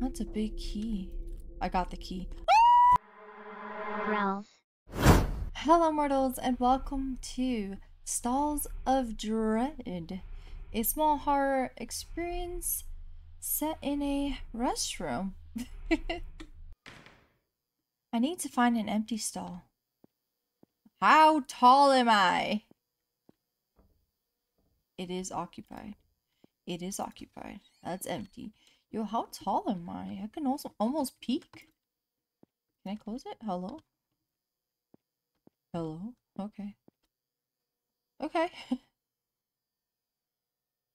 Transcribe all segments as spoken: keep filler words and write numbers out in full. That's a big key. I got the key. Ralph. Hello mortals and welcome to Stalls of Dread, a small horror experience set in a restroom. I need to find an empty stall. How tall am I? It is occupied. It is occupied. That's empty. Yo, how tall am I? I can also almost peek. Can I close it? Hello? Hello? Okay. Okay.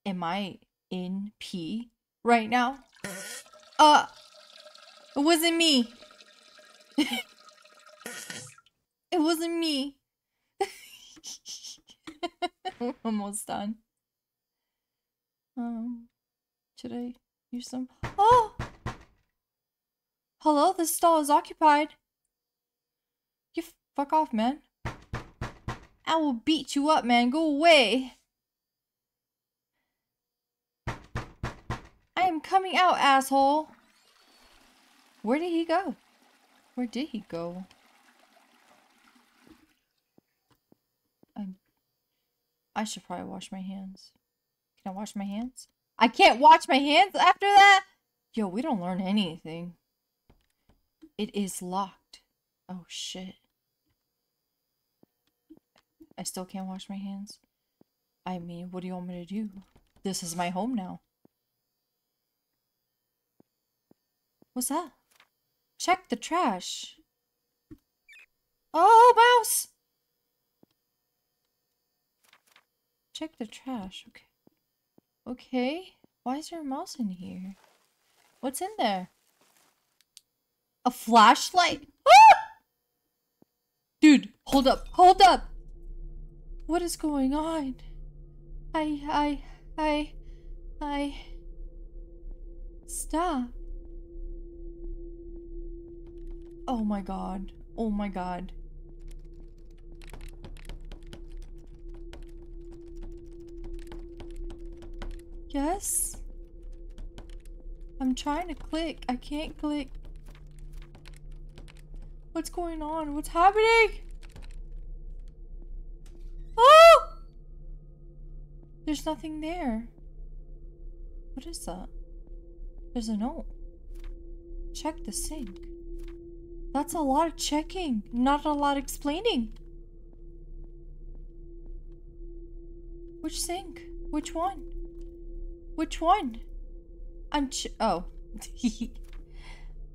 Am I in P right now? Uh, it wasn't me. It wasn't me. I'm almost done. Um, should I use some? Oh! Hello, this stall is occupied. You fuck off, man. I will beat you up, man. Go away. I am coming out, asshole. Where did he go? Where did he go? I'm... I should probably wash my hands. Can I wash my hands? I can't wash my hands after that? Yo, we don't learn anything. It is locked. Oh, shit. I still can't wash my hands. I mean, what do you want me to do? This is my home now. What's that? Check the trash. Oh, mouse! Check the trash. Okay. Okay. Why is there a mouse in here? What's in there? A flashlight? Ah! Dude, hold up. Hold up. What is going on? I, I, I, I... Stop. Oh my god. Oh my god. Yes? I'm trying to click. I can't click. What's going on? What's happening? There's nothing there. What is that? There's a note. Check the sink. That's a lot of checking, not a lot of explaining. Which sink? Which one? Which one? I'm ch- oh.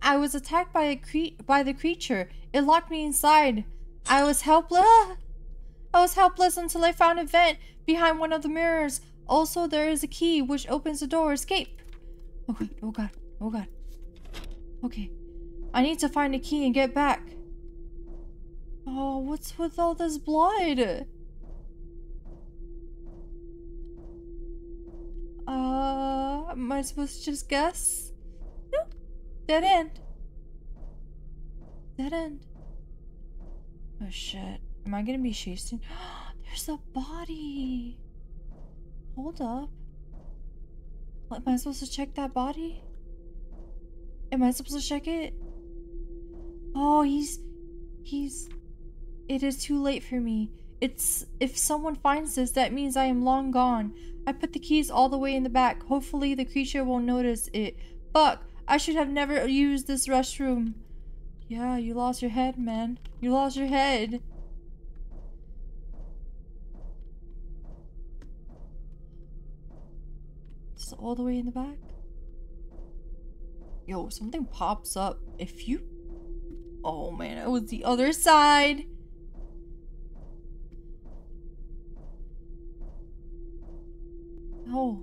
I was attacked by a cre- by the creature. It locked me inside. I was helpless. I was helpless until I found a vent behind one of the mirrors. Also, there is a key which opens the door. Escape! Oh god, oh god, oh god. Okay. I need to find a key and get back. Oh, what's with all this blood? Uh, am I supposed to just guess? Nope. Dead end. Dead end. Oh shit. Am I gonna be chased? There's a body. Hold up. Am I supposed to check that body? Am I supposed to check it? Oh, he's... He's... It is too late for me. It's... If someone finds this, that means I am long gone. I put the keys all the way in the back. Hopefully the creature won't notice it. Fuck! I should have never used this restroom. Yeah, you lost your head, man. You lost your head. All the way in the back. Yo, something pops up. If you... Oh man, it was the other side. Oh,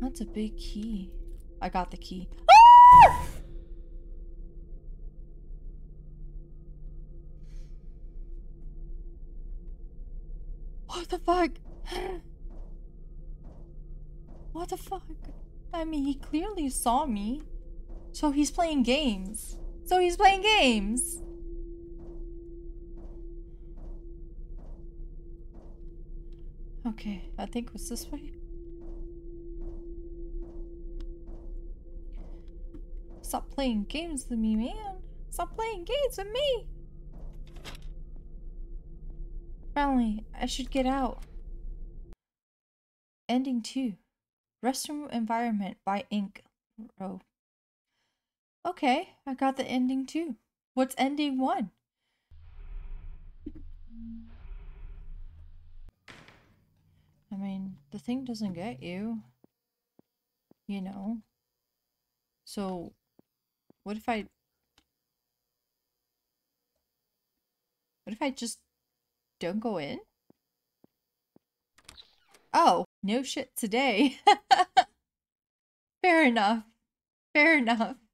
that's a big key. I got the key. Ah! What the fuck? What the fuck? I mean, he clearly saw me. So he's playing games. So he's playing games. Okay, I think it was this way. Stop playing games with me, man. Stop playing games with me. Finally, I should get out. Ending two. Restroom environment by Ink. Oh. Okay, I got the ending two. What's ending one? I mean, the thing doesn't get you. You know. So, what if I... What if I just don't go in? Oh, no shit today. Fair enough. Fair enough.